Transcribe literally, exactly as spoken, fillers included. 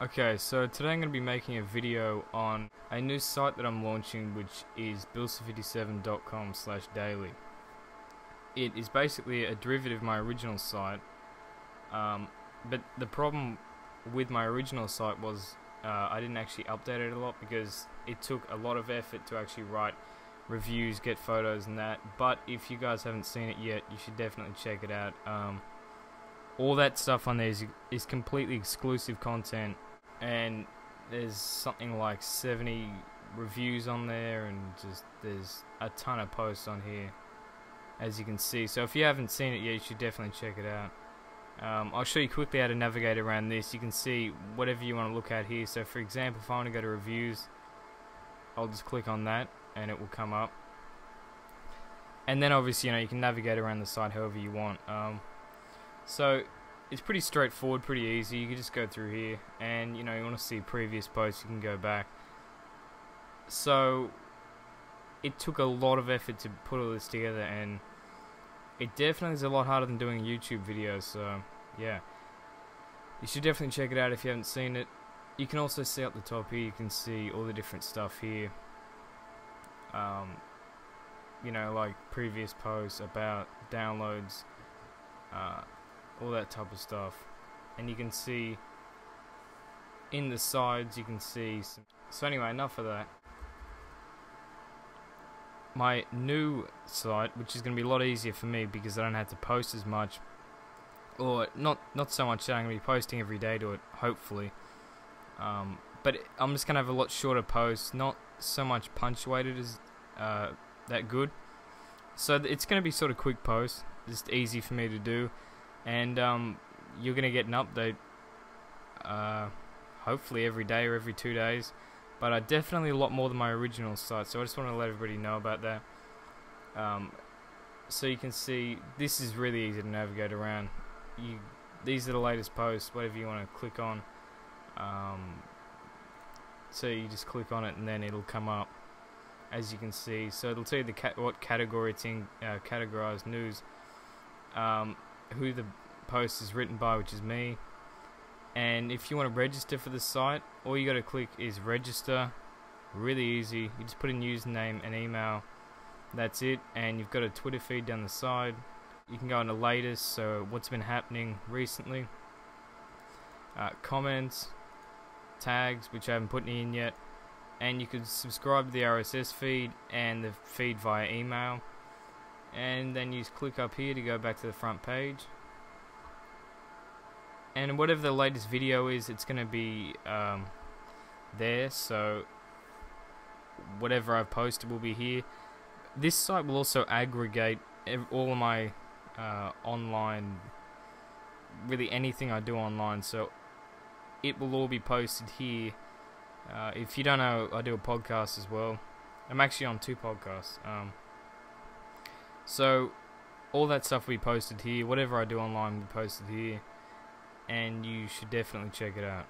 Okay, so today I'm going to be making a video on a new site that I'm launching, which is bilsta fifty-seven dot com slash daily. It is basically a derivative of my original site, um, but the problem with my original site was uh, I didn't actually update it a lot because it took a lot of effort to actually write reviews, get photos and that. But if you guys haven't seen it yet, you should definitely check it out. Um, all that stuff on there is, is completely exclusive content, and there's something like seventy reviews on there, and just there's a ton of posts on here, as you can see. So if you haven't seen it yet, you should definitely check it out. Um, I'll show you quickly how to navigate around this. You can see whatever you want to look at here. So for example, if I want to go to reviews, I'll just click on that and it will come up. And then obviously, you know, you can navigate around the site however you want. Um, so it's pretty straightforward, pretty easy. You can just go through here, and you know, you want to see previous posts, you can go back. So it took a lot of effort to put all this together, and it definitely is a lot harder than doing a YouTube video, so yeah. You should definitely check it out if you haven't seen it. You can also see up the top here, you can see all the different stuff here. Um, you know, like previous posts, about, downloads, uh, all that type of stuff. And you can see in the sides, you can see some... So anyway, enough of that. My new site, which is going to be a lot easier for me because I don't have to post as much, or not not so much that I'm going to be posting every day to it, hopefully, um, but I'm just going to have a lot shorter posts, not so much punctuated as uh, that good, so it's going to be sort of quick posts, just easy for me to do, and um, you're going to get an update uh, hopefully every day or every two days. But I definitely a lot more than my original site, so I just want to let everybody know about that. Um, so you can see, this is really easy to navigate around. You, these are the latest posts, whatever you want to click on. Um, so you just click on it, and then it'll come up, as you can see. So it'll tell you the cat what category it's in, uh, categorized news, um, who the post is written by, which is me. And if you want to register for the site, all you got to click is register. Really easy. You just put in username and email. That's it. And you've got a Twitter feed down the side. You can go into latest, so what's been happening recently. Uh, comments, tags, which I haven't put any in yet. And you can subscribe to the R S S feed and the feed via email. And then you just click up here to go back to the front page. And whatever the latest video is, it's going to be um, there, so whatever I've posted will be here. This site will also aggregate all of my uh, online, really anything I do online, so it will all be posted here. Uh, if you don't know, I do a podcast as well. I'm actually on two podcasts. Um, so all that stuff will be posted here. Whatever I do online will be posted here. And you should definitely check it out.